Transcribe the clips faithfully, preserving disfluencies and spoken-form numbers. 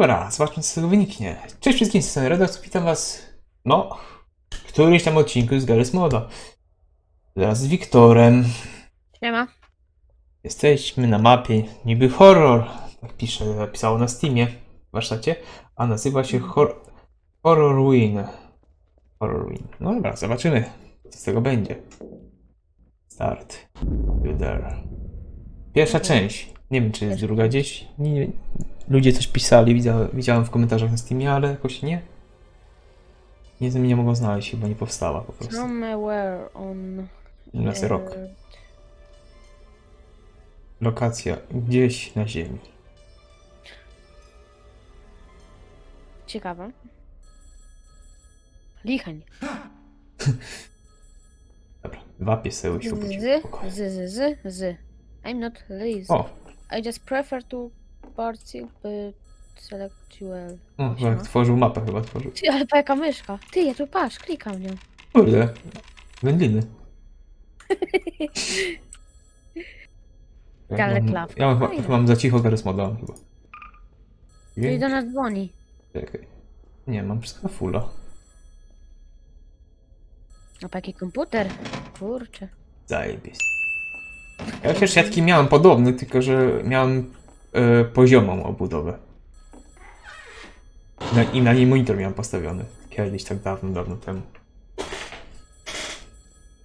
Dobra, zobaczmy, co z tego wyniknie. Cześć wszystkim, z tej Redox, witam was, no, w którymś tam odcinku z Garry's Moda. Teraz z Wiktorem. Siema. Jesteśmy na mapie niby horror, tak pisze, napisało na Steamie, w warsztacie, a nazywa się Hor Horrorween. Horrorween. No dobra, zobaczymy, co z tego będzie. Start. Pierwsza część. Nie wiem, czy jest druga gdzieś. Nie, ludzie coś pisali, widziałem, widziałem w komentarzach na Steamie, ale jakoś nie. Nie wiem, nie mogą znaleźć, chyba nie powstała po prostu. Somewhere on... Nas rok. Lokacja gdzieś na ziemi. Ciekawe. Lichań. Dobra, dwa pieseły się obudziły. Z, z, z, z. I'm not lazy. O. I just prefer to participate, select well. No, tak, tworzył mapę chyba, tworzył. Ty, ale jaka myszka. Ty, ja tu patrz, klikam nią. Kurde, wędliny. Ja ale mam, klawka. Ja mam, mam za cicho Garry's Moda chyba. Czyli do nas dzwoni. Czekaj. Nie, mam wszystko fulla. No taki komputer, kurczę. Zajebiste. Ja też siatki miałem podobny, tylko że miałem y, poziomą obudowę. Na, I na niej monitor miałem postawiony. Kiedyś tak dawno, dawno temu.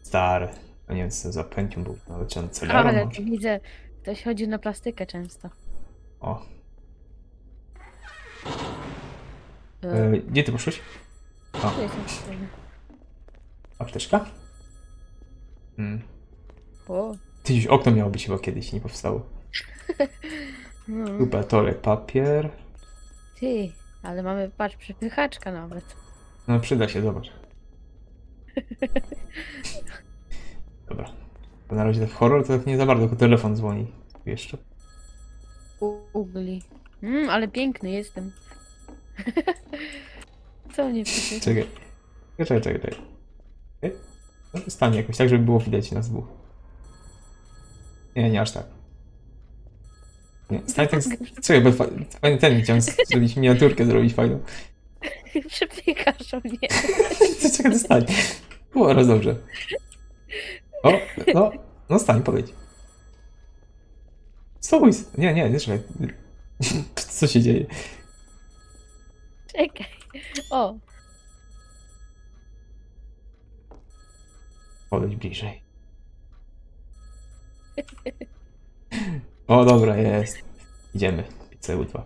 Stary. A nie wiem, co za pęcią był. Nawet czy on celarą. Ale widzę, ktoś chodzi na plastykę często. O. Y, gdzie ty poszłeś? O. Apteczka? Hmm. O. Tyś okno miało być chyba kiedyś, nie powstało. No. Chyba torek, papier. Ty, ale mamy, patrz, przepychaczka nawet. No przyda się, zobacz. Dobra. Bo na razie w horror to tak nie za bardzo, tylko telefon dzwoni. Jeszcze. Ugli. Mm, ale piękny jestem. Co mnie pisze? Czekaj. Czekaj, czekaj, czekaj. No, stanie jakoś tak, żeby było widać nas dwóch. Nie, nie aż tak. Nie, stań tak... Czekaj, bo fajny ten chciałem zrobić, miniaturkę zrobić fajną. Przepiekasz o mnie. Czekaj, to stań. Było raz dobrze. O, no, no stań, podejdź. Stój! Nie, nie, nie, czekaj. Co się dzieje? Czekaj. O. Podejdź bliżej. O, dobra, jest. Idziemy. C U dwa.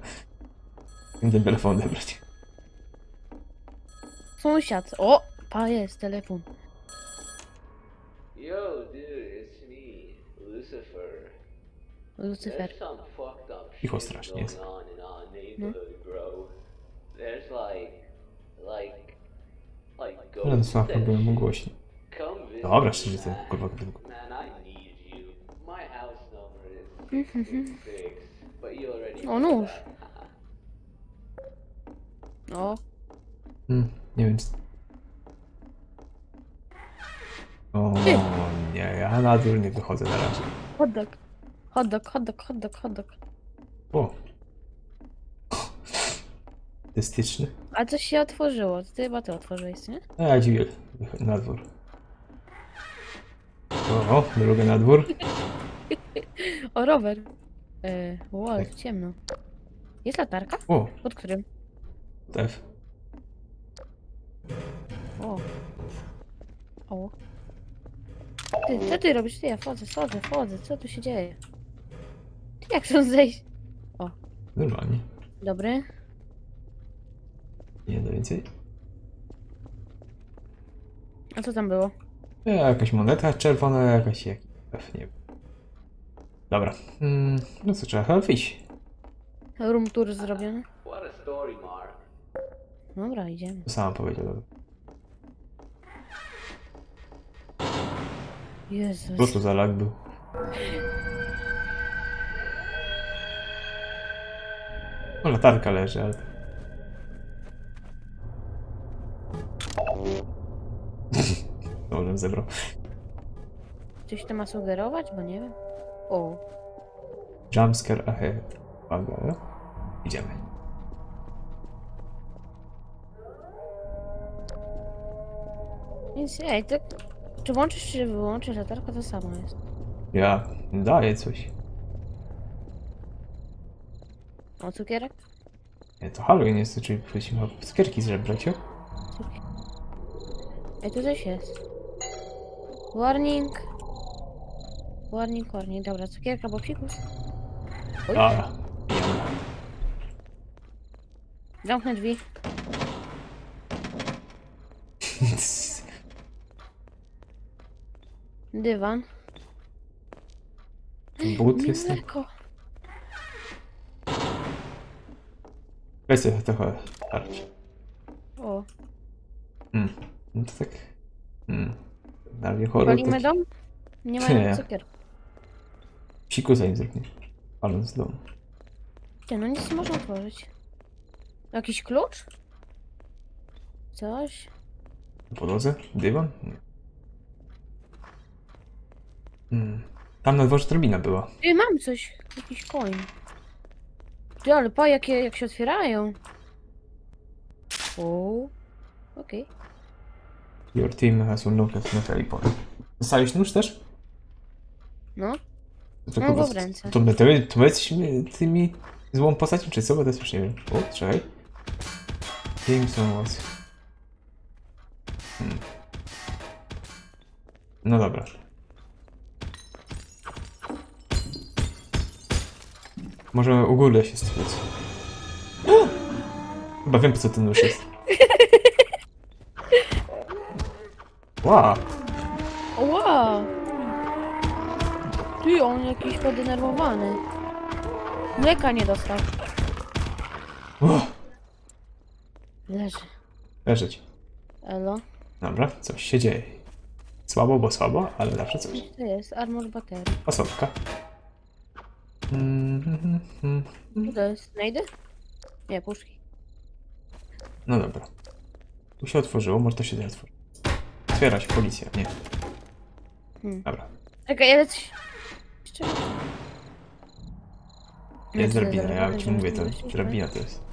Będę telefon odebrać. Sąsiad. O, pa jest telefon. Yo, dude, it's me, Lucifer. Lucifer. Cicho strasznie jest. No. Ale słabo byłem głośny. Dobra, szczerze, to kurwa, kurwa. O, nóż. No. Mm, nie wiem. O, nie, ja na dół nie wychodzę na razie. Hot dog. Hot dog, hot dog, hot dog, hot dog. O. Dystyczny. A coś się otworzyło. Ty chyba ty otworzyłeś, nie? A ja dziwię. Na dwór. O, drogę na dwór. O, rower. Yy, wow, tak. Ciemno. Jest latarka? O. Pod którym? F. O. O. Ty, co ty robisz? Ty, ja wchodzę, wchodzę, wchodzę. Co tu się dzieje? Ty, jak chcą zejść? O. Normalnie. Dobry. Nie, do więcej. A co tam było? Jakaś moneta czerwona, jakaś... Jak... F, nie wiem. Dobra, mm, no co, trzeba chyba wyjść. Room tour zrobiony. Dobra, idziemy. To sama powiedział, dobra. Jezus. Co to za lag był? No, latarka leży, ale... Dobrze, zebrał. Coś to ma sugerować, bo nie wiem. O. Jumpscare ahead. Uwaga. Idziemy. Więc ej, to... Czy włączysz, czy wyłączysz latarkę, to samo jest. Ja daję coś. O, cukierek? Nie, to Halloween jest, czyli prosimy o cukierki zebrać, o? Ej, tu coś jest. Warning. Warning, warning. Dobra, cukierka, boksikus. Dobra. Zamknę drzwi. Dywan. But jest. Weź sobie trochę tarczy. O. Mm. No to tak... Mm. Dalej horror. Palimy taki... dom? Nie mają cukier. Psiku zanim zrykniesz. Paląc dom. Ty, no nic nie można otworzyć. Jakiś klucz? Coś? Po podłodze? Dywan? Nie. Mm. Tam na dworze drabina była. Ty, mam coś. Jakiś koń. Ty, ale pa, jak, jak się otwierają. O. Okej. Okay. Your team has unlocked na teleport. Dostałeś nóż też? No. To no, w ręce. To my, to my, to my jesteśmy tymi złą postacią, czy co? Bo też już nie wiem. O, czekaj. Team są was. Hmm. No dobra. Może u góry się stwierdzić. Chyba wiem, po co ten nóż jest. Wow. Wow. Ty, on jakiś podenerwowany. Mleka nie dostał. Wow. Leży. Leżeć. Elo. Dobra, coś się dzieje. Słabo, bo słabo, ale zawsze coś. To jest armor baterii. Osobka. Mm, mm, mm. To jest znajdę? Nie, puszki. No dobra. Tu się otworzyło, może to się nie otworzy. Otwiera się, policja, nie. Hmm. Dobra. Czekaj, ale coś... Jeszcze... Nie, jest drabina, ja ci mówię, to drabina to jest.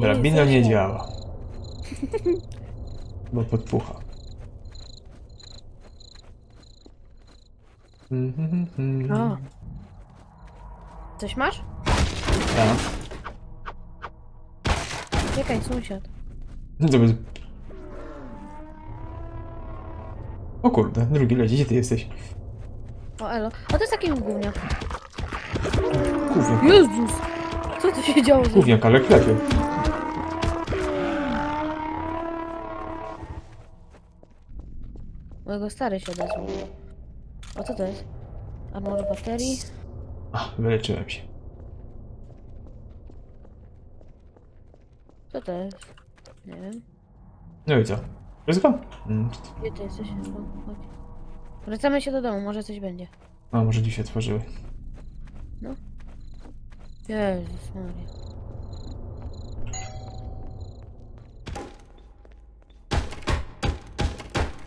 Drabina nie działa. Bo podpucha. O. Coś masz? Tak. Czekaj, sąsiad. Dobra. O kurde, drugi leci, gdzie ty jesteś? O elo, a to jest taki gówniak. Gówniak. Jezus! Co tu się działo? Gówniak, ale klepie. Mojego stary się odezwał. O, co to jest? A może baterii? Ach, wyleczyłem się. Co to jest? Nie wiem. No i co? Ryzyko? Mm. Gdzie ty jesteś? Chodź. Wracamy się do domu, może coś będzie. A, może dzisiaj tworzyły. No. Jezus Maria.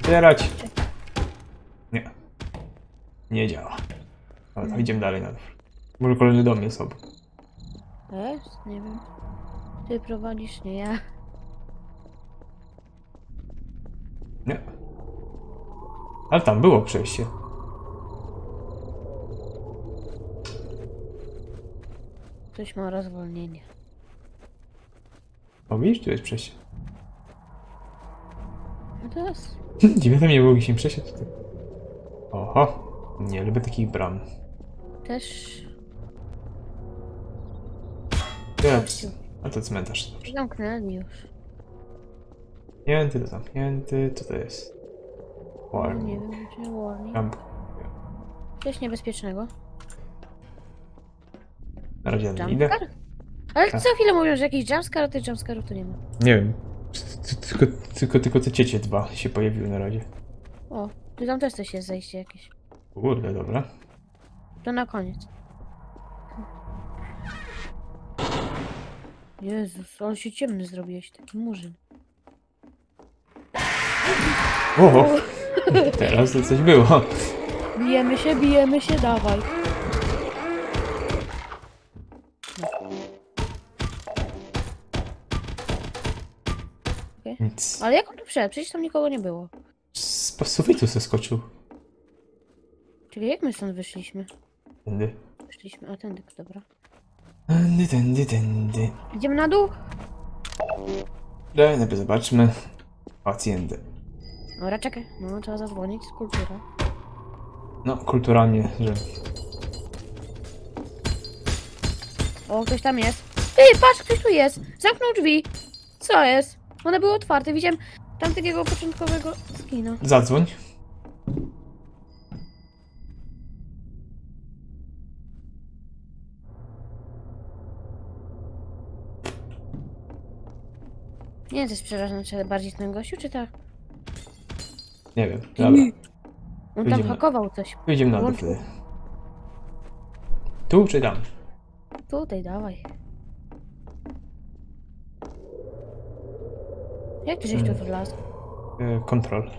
Zbierać! Nie. Nie działa. Ale to idziemy dalej nadal. Może kolejny dom jest obok. Jest? Nie wiem. Ty prowadzisz, nie ja. Nie. Ale tam było przejście. Ktoś ma rozwolnienie. O, widzisz, tu jest przejście. No to jest. Dziwne, nie było się przejście tutaj. Oho. Nie lubię takich bram. Też. Ja, a to cmentarz. Zamknęli już. Zamknięty, to zamknięty. Co to jest? Warning. Nie wiem, czy warning. Camp. Coś niebezpiecznego. Na razie nie idę. Ale co chwilę mówią, że jakiś jumpscare, a tych jumpscarów tu nie ma. Nie wiem. Tylko, tylko, tylko te ciecie dwa się pojawiły na razie. O, tu tam też coś jest zejście jakieś. Kurde, dobra. To na koniec. Jezus, on się ciemny zrobiłeś, taki murzyn. O! Teraz to coś było. Bijemy się, bijemy się, dawaj. Chłopie. Nic. Ale jak on tu wszedł? Przecież tam nikogo nie było. Z sufitu zeskoczył. Czyli jak my stąd wyszliśmy? Tędy. Wyszliśmy, a tędy, dobra. Tędy, tędy, tędy. Idziemy na dół? Daj, najpierw zobaczmy. Pacjenty. Dobra, czekaj. No, trzeba zadzwonić z kulturą. No, kulturalnie, że... O, ktoś tam jest. Ej, patrz, ktoś tu jest. Zamknął drzwi. Co jest? One były otwarte. Widziałem tam takiego początkowego skina. Zadzwoń. Nie wiem, co jest przerażone, czy bardziej ten gościu, czy tak? Nie wiem, dobra. On tam hakował coś. Idziemy na dół. Tu czy tam? Tutaj, dawaj. Jak ty żeś tu wlazł? Kontrol.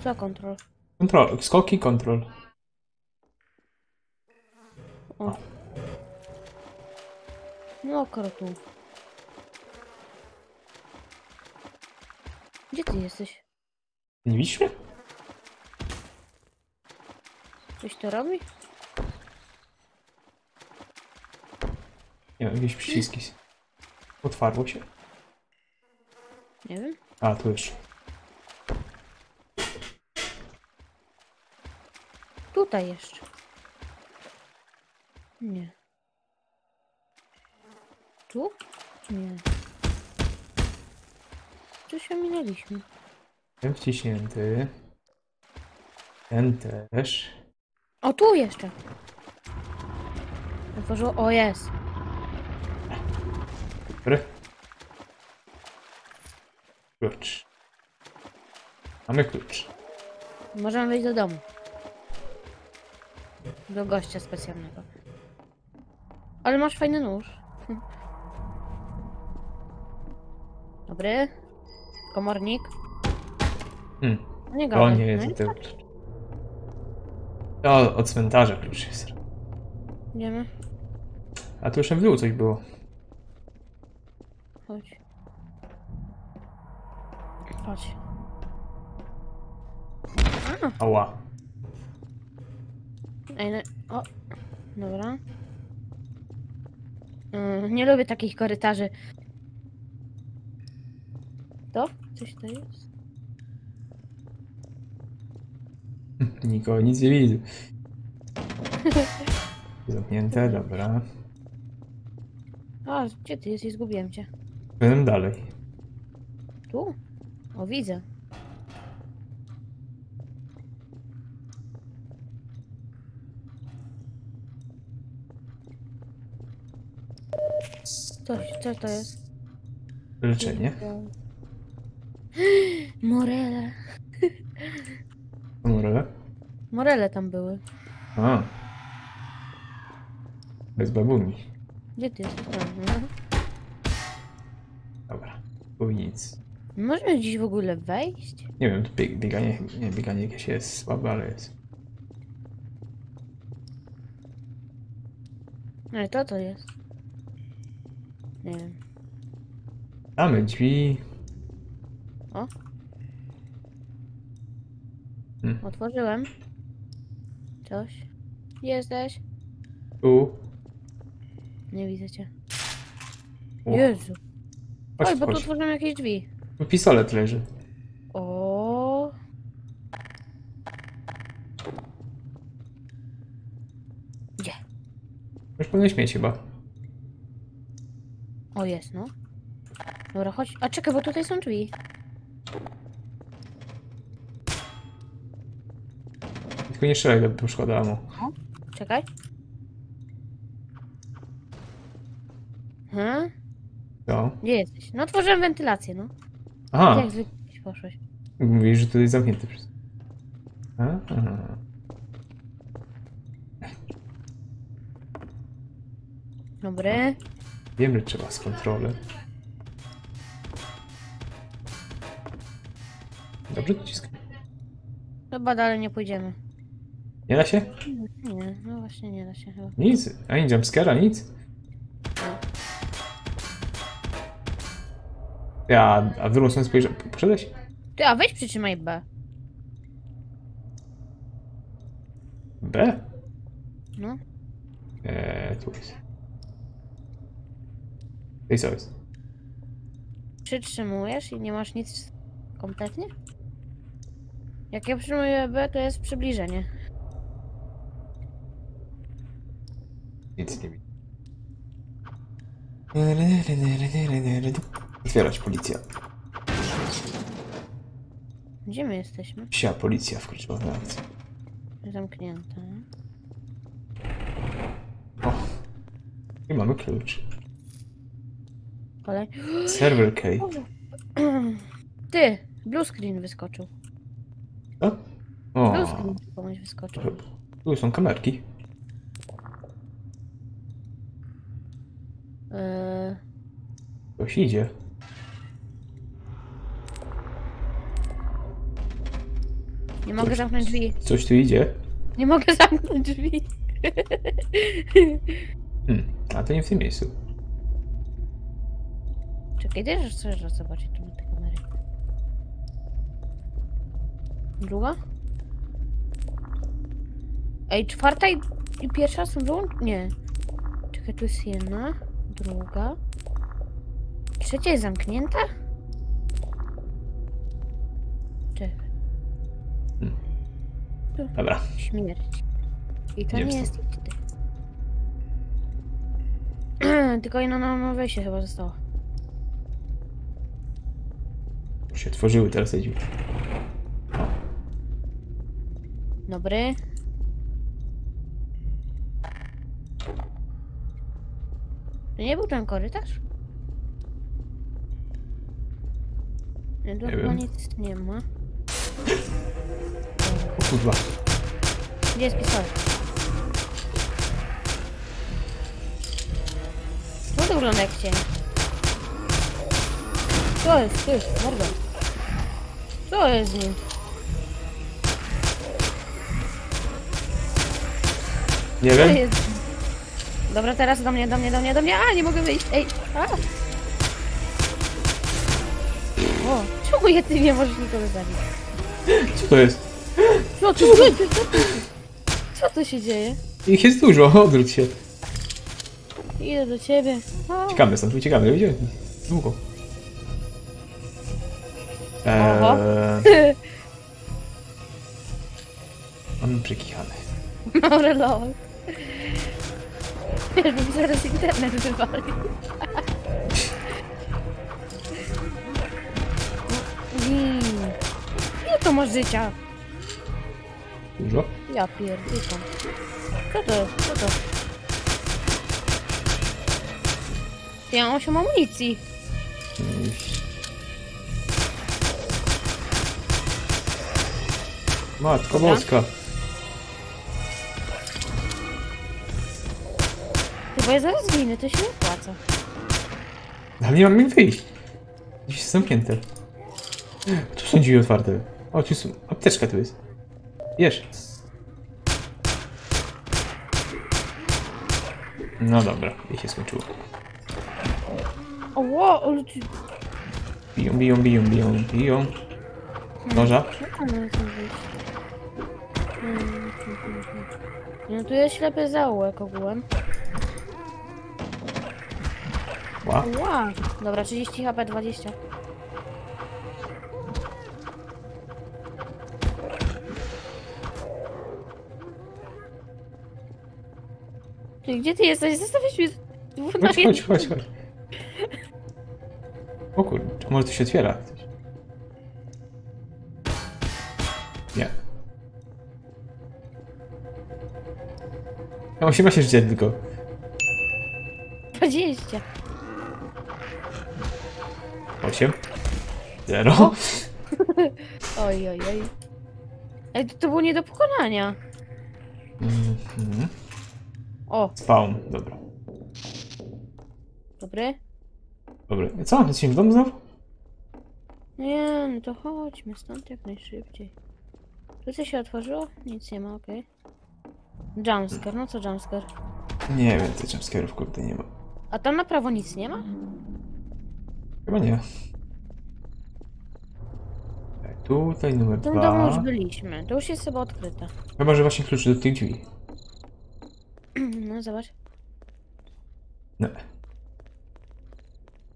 Co kontrol? Kontrol, skoki, kontrol. O. No tu. Gdzie ty jesteś? Nie widzisz mnie? Coś to robi? Nie wiem, jakieś przyciski. Otwarło się. Nie wiem. A, tu jeszcze. Tutaj jeszcze. Nie. Tu? Nie. Tu się minęliśmy. Ten wciśnięty. Ten też. O, tu jeszcze. Otworzyło. O, jest. Dobry. Klucz. Mamy klucz. Możemy wejść do domu. Do gościa specjalnego. Ale masz fajny nóż. Dobry. Komornik. Hmm. Nie gadaj. O nie, jest no, ten klucz. O, od cmentarza klucz jest. Idziemy. A tu już w dół coś było. Chodź. Chodź. A. Ała. Ej, no... O. Dobra. Yy, nie lubię takich korytarzy. To? Coś to jest? Nikogo nic nie widzę. Zamknięte, dobra. A, gdzie ty jesteś? Zgubiłem cię. Byłem dalej. Tu? O, widzę. Coś, co to jest? Leczenie. Morele. Morele? Morele tam były. A. Bez babuni. Gdzie ty jesteś? Mhm. Dobra, powinien nic. Możemy dziś w ogóle wejść? Nie wiem, to bieg, bieganie, nie, bieganie jakieś jest słabe, ale jest. No i to to jest. Nie wiem. Mamy drzwi. O. Hmm. Otworzyłem. Coś. Jesteś? Tu. Nie widzę cię. O. Jezu. Chodź, Oj, bo chodź. Tu otworzyłem jakieś drzwi. Pistolet leży. O. Gdzie? Już powinieneś mieć chyba. O, jest, no. Dobra, chodź. A czekaj, bo tutaj są drzwi. Tylko nie strzelaj, bo szkoda mu. Czekaj. Hmm? Co? Gdzie jesteś? No, otworzyłem wentylację, no. Aha. Jak zwykle poszłeś? Mówisz, że tutaj zamknięty przez... Aha. Dobry. Wiem, że trzeba z kontrolę. Dobrze dociskam. Chyba dalej nie pójdziemy. Nie da się? Nie, no właśnie nie da się chyba. Nic, ani jumpscare'a, nic. Ty, a, a w drugą stronę spojrzałeś? Poszedłeś? Ty, a weź przytrzymaj B. B? No. Eee, tu jest. I co jest? Przytrzymujesz i nie masz nic kompletnie? Jak ja przytrzymuję B, to jest przybliżenie. Nic nie widzę. Otwierać policja. Gdzie my jesteśmy? Psia policja wkroczyła na akcję. Zamknięta. O! I mamy klucz. Kolej. Server key. Ty! Blue screen wyskoczył. Co? O! Blue screen komuś wyskoczył. Tu są kamerki. Yy... Ktoś idzie. Nie mogę zamknąć drzwi. Coś tu idzie? Nie mogę zamknąć drzwi. Hmm, a to nie w tym miejscu. Czekaj, też chcesz zobaczyć tu na te kamery. Druga? Ej, czwarta i, i pierwsza są wyłączone? Nie. Czekaj, tu jest jedna, druga. Trzecia jest zamknięta? Czekaj. Hmm. Dobra. Śmierć. I to nie jest tutaj. Tylko jedno na wejście chyba zostało. Się tworzyły teraz jedźmy. Dobry. To nie był ten korytarz? Nie, tu chyba nic nie ma. O kurwa. Gdzie jest pistolet? Co to wygląda jak cień? Co jest? Co jest? Mordo. Co jest z nim? Nie co wiem. Jest? Dobra, teraz do mnie, do mnie, do mnie, do mnie. A, nie mogę wyjść. Ej, a. O, czemu ja ty nie możesz nikogo zabić? Co to jest? No, co, co, co, co, co to się dzieje? Ich jest dużo, odwróć się. Idę do ciebie. A. Ciekawe stąd, uciekamy, widzicie? Długo. Eee... On przekichany. No reloj. Wiesz, bo mi zaraz internet wywali. Ile to masz życia? Dużo? Ja pierdolę. Co to jest? Co to? Ja mam osiem amunicji. Matko boska. Chyba ja zaraz zginę, to się nie opłaca. Ale nie mam jak wyjść. Gdzieś jest zamknięte. Tu są drzwi otwarte. O, tu są. Apteczka tu jest. Jesz. No dobra, i się skończyło. O, wow, ale ty... Biją, biją, biją, biją, biją. Noża. No tu jest ślepy zaułek ogółem. Ła. Wow. Dobra, trzydzieści HP, dwadzieścia. Ty, gdzie ty jesteś? Zostawisz mi... Chodź, chodź, chodź, chodź. O kurde, może tu się otwiera. Nie. Ja mam się masz życia tylko. dwadzieścia. osiem. zero. Oj, oj, oj. Ale to, to było nie do pokonania. Mm-hmm. O. Spawn, dobra. Dobry. Dobry. Co? Jesteśmy w domu znowu? Nie, no to chodźmy stąd jak najszybciej. Tu coś się otworzyło? Nic nie ma, okej. Okay. Jumpscare, no co jumpscare? Nie wiem, tych jumpscare'ów kurde nie ma. A tam na prawo nic nie ma? Chyba nie. Tutaj numer dwa. Tam domu już byliśmy, to już jest chyba odkryte. Chyba, że właśnie klucz do tych drzwi. No zobacz. No.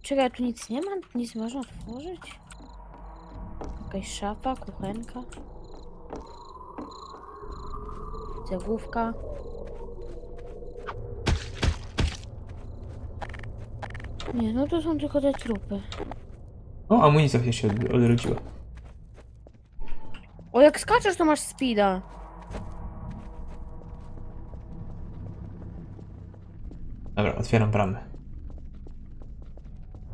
Czekaj, tu nic nie ma? Nic można otworzyć? Jakaś szafa, kuchenka. Cegłówka. Nie, no to są tylko te trupy. O, amunicja się od odrodziła. O, jak skaczesz, to masz speeda. Dobra, otwieram bramę.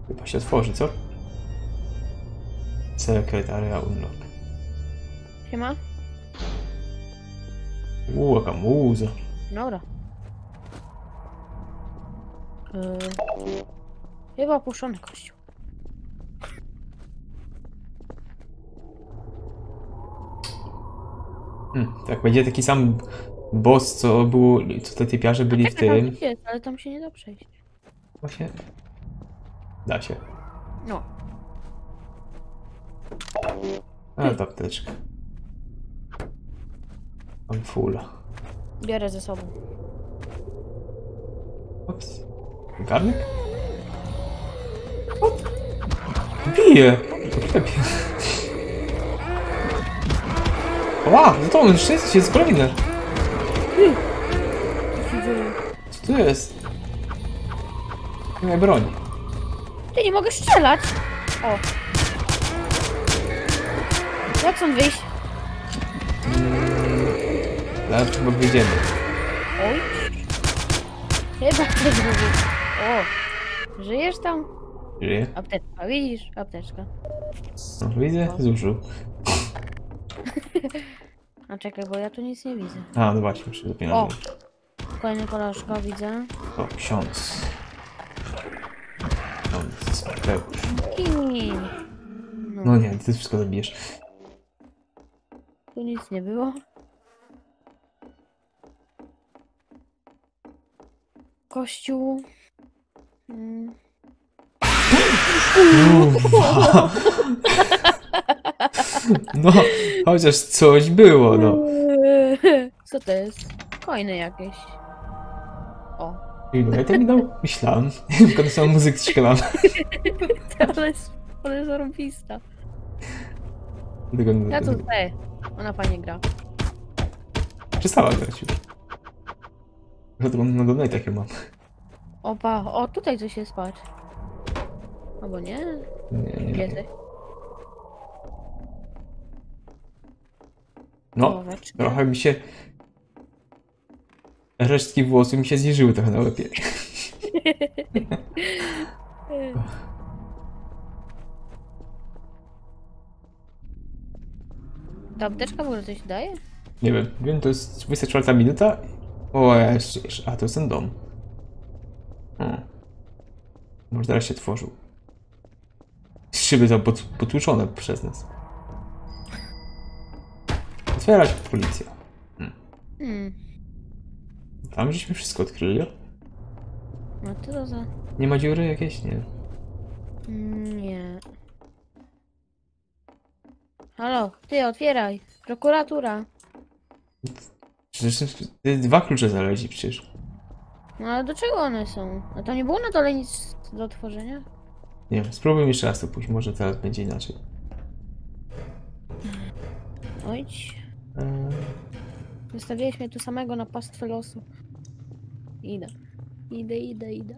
Chyba się otworzy, co? Secret area unlock. Siema? Uuu, jaka muza. Dobra. Yy, chyba opuszczony kościół. Hmm, tak będzie taki sam boss, co było, co te typiarze byli w tym. Jest, ale tam się nie da przejść. Właśnie. Da się. No. A, ta apteczka. Mam full. Biorę ze sobą. Ups. Garnek? What? Bije! Ła, no to on szczęście jest kolejne. Co tu jest? Nie ma broni. Ty, nie mogę strzelać! O! Jak są wyjść? Zaraz chyba wyjdziemy. Oj! Chyba to zrobię. O! Żyjesz tam? Żyję. Apteczka, widzisz? Apteczka. No, widzę, zużył. A czekaj, bo ja tu nic nie widzę. A, no właśnie, muszę dopiero. O! Kolejny kolaszka widzę. O, ksiądz. Ksiądz, Pełż. No. No nie, ty wszystko zabijesz. Tu nic nie było. Kościół. Mm. No, chociaż coś było, no. Co to jest? Coiny jakieś. O. Ja tak mi dał? Myślałem. Tylko to są muzykę śpiewam. To jest zarąbista. Ja tu chcę. Ona fajnie gra. Przestała grać już. Na donej takie mam. Opa, o tutaj coś jest, patrz. Albo nie? Nie, nie. Kiedy? No, Głoweczka. Trochę mi się... Resztki włosów mi się zniżyły trochę na łebie. Ta apteczka w ogóle coś daje? Nie wiem, wiem, to jest dwudziesta czwarta minuta. O, jeszcze, jeszcze. A, to jest ten dom. Hmm. Może teraz się tworzył. Szyby są pot, potłuczone przez nas. Otwierać policja. Hmm. Hmm. Tam żeśmy wszystko odkryli. No to za... Nie ma dziury jakiejś? Nie. Nie. Halo, ty otwieraj. Prokuratura. Przecież dwa klucze znaleźli przecież. No ale do czego one są? No to nie było na dole nic do otworzenia? Nie wiem, spróbuj jeszcze raz to pójść, może teraz będzie inaczej. Ojdź. Zostawiłeś mnie tu samego na pastwę losu. Idę. Idę, idę, idę.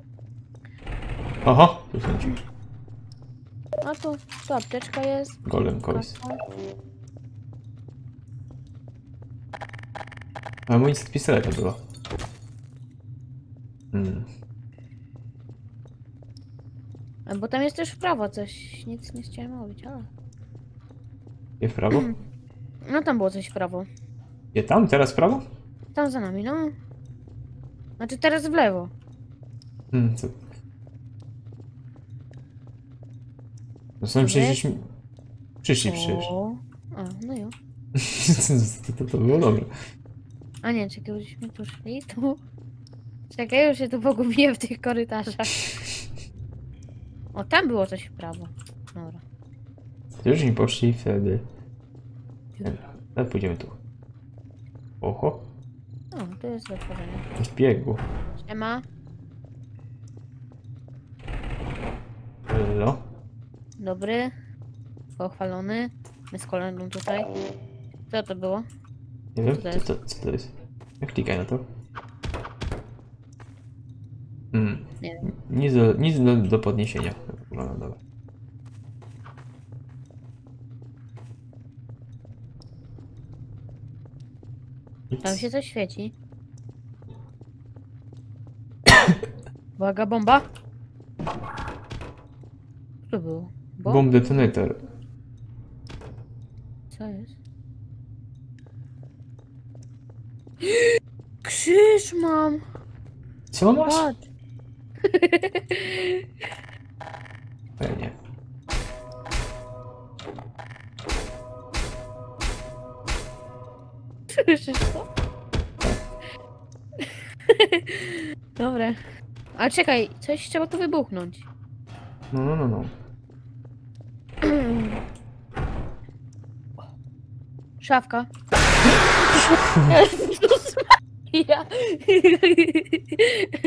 Oho! Tu sądzimy. A tu, tu apteczka jest. Golem kolis. A amunicja z pistoleta była. Hmm. A bo tam jest też w prawo coś. Nic nie chciałem mówić, ale... Nie w prawo? No tam było coś w prawo. Nie tam? Teraz w prawo? Tam za nami, no. Znaczy teraz w lewo. Hmm, co? No są przecież... Przyszli przecież. A, no jo. to, to, to było dobre. A nie, czekaj, byśmy tu szli, tu... Czekaj, już się tu pogubiłem w tych korytarzach. O, tam było coś w prawo. Dobra. Już nie poszli wtedy. Ale pójdziemy tu. Oho. O, tu jest zatworzenie. W biegu. Siema. Hello. Dobry. Pochwalony. My z kolegą tutaj. Co to było? Nie wiem, co to jest. Co, co to jest? Ja klikaj na to. Mm. Nie wiem. Nic do, nic do, do podniesienia. No, no, dobra. Tam się coś świeci. Uwaga, bomba! Co to było? Bomb? Bomb detonator. Co jest? Krzyż mam! Co masz? Pewnie. Słyszysz to? Dobra. A czekaj, coś trzeba tu wybuchnąć. No, no, no, no. Szafka.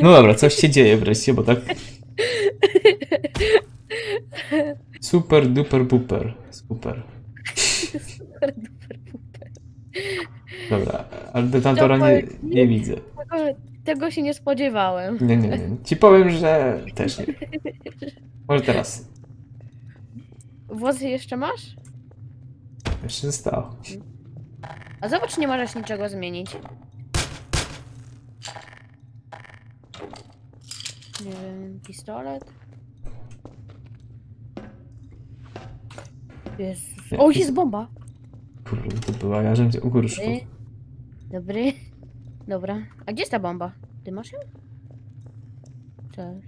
No dobra, coś się dzieje wreszcie, bo tak... Super duper buper. Super. Super duper buper. Dobra, ale detonatora nie, nie widzę. Tego, tego się nie spodziewałem. Nie, nie, nie. Ci powiem, że też nie. Może teraz. Włosy jeszcze masz? Jeszcze zostało. A zobacz, nie możesz niczego zmienić. Nie wiem, pistolet. Jezus. O, jest bomba! Kurde, to była ja, żebym cię ugorszył. Dobry. Dobry. Dobra. A gdzie jest ta bomba? Ty masz ją? Cześć.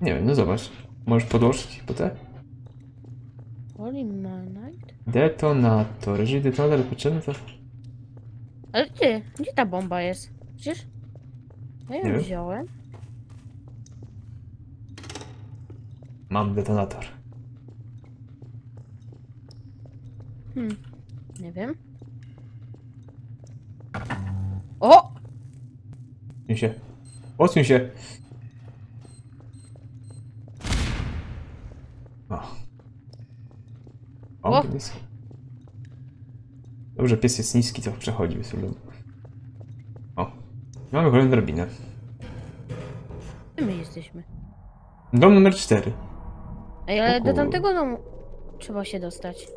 Nie wiem, no zobacz. Możesz podłożyć po te? Holy night. Detonator. Jeżeli detonator potrzebny, to... Ale ty, gdzie ta bomba jest? Przecież... Ja ją nie wziąłem. Wiem. Mam detonator. Hmm, nie wiem. O! Odsuń się. Odsuń się. O. O, o. Pies. Dobrze, pies jest niski, to przechodzi sobie. O. Mamy kolejną drabinę. Gdzie my jesteśmy? Dom numer cztery. Ej, ale do tamtego domu trzeba się dostać.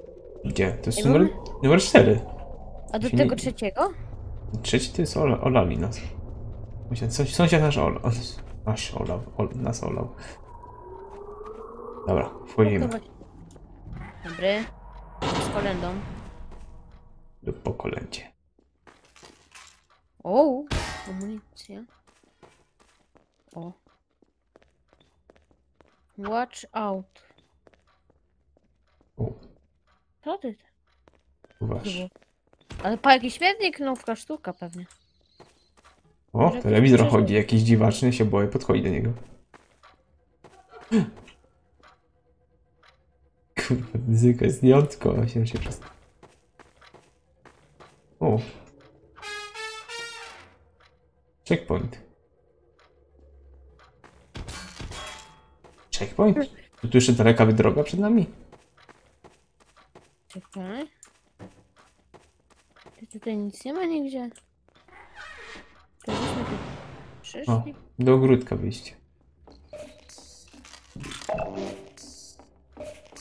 Gdzie? To jest numer, numer cztery. A do tego nie... trzeciego? Trzeci to jest ola, olali nas. Sąsiad, sąsiad nasz olał. Nasz olał. Ol, nas olał. Dobra, wchodzimy. Dobry. Z kolędą. Do po kolędzie. O, amunicja. O. Watch out. O. Co ty? Uważ. Ale pa, jakiś śmietnik, nowka sztuka pewnie. O, może telewizor chodzi, jakiś dziwaczny, się boję, podchodzi do niego. Kurwa, muzyka jest niątko, się się przez... O. Checkpoint. Checkpoint? Tu jeszcze daleka droga przed nami. Czekaj. Tutaj nic nie ma nigdzie. To byśmy tu przyszli. O, do ogródka wyjście.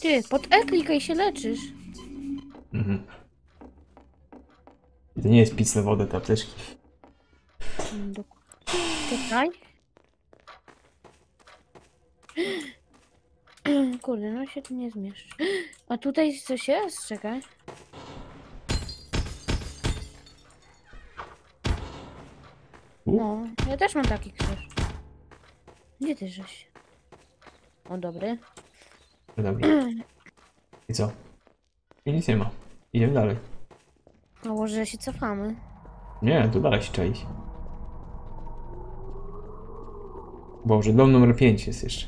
Ty, pod E klikaj się leczysz. Mhm. To nie jest pić na wodę, ta apteczki. Czekaj. Kurde, no się tu nie zmieszcz. A tutaj coś jest? Czekaj. No, ja też mam taki krzyż. Gdzie ty żeś? O, dobry. Dobry. I co? I nic nie ma. Idziemy dalej. No, może się cofamy. Nie, to dalej się czaić. Boże, dom numer pięć jest jeszcze.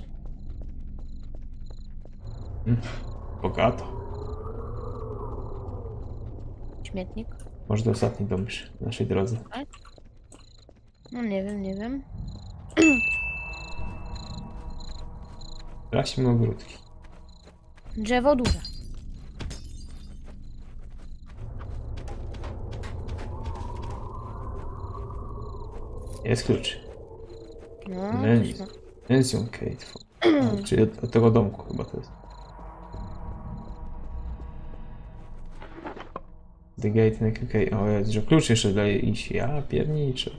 Hmm. Bogato. śmietnik. Może to ostatni dom przy naszej drodze. No nie wiem, nie wiem. Rasimy ogródki. Drzewo duże. Jest klucz. No, Mansion Kate. Czyli od, od tego domku chyba to jest. The gate, okej, okay. O jest, że klucz jeszcze daje iść, ja pierniczę.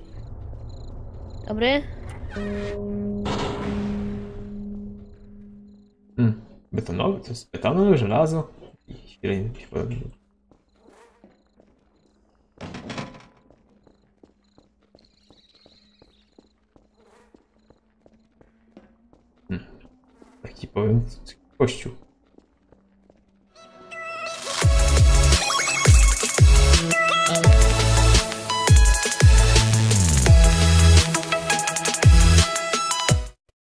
Dobry. Hmm, betonowy, to jest betonowy, żelazo i chwilę nie się podobnie. Hmm, taki powiem, kościół.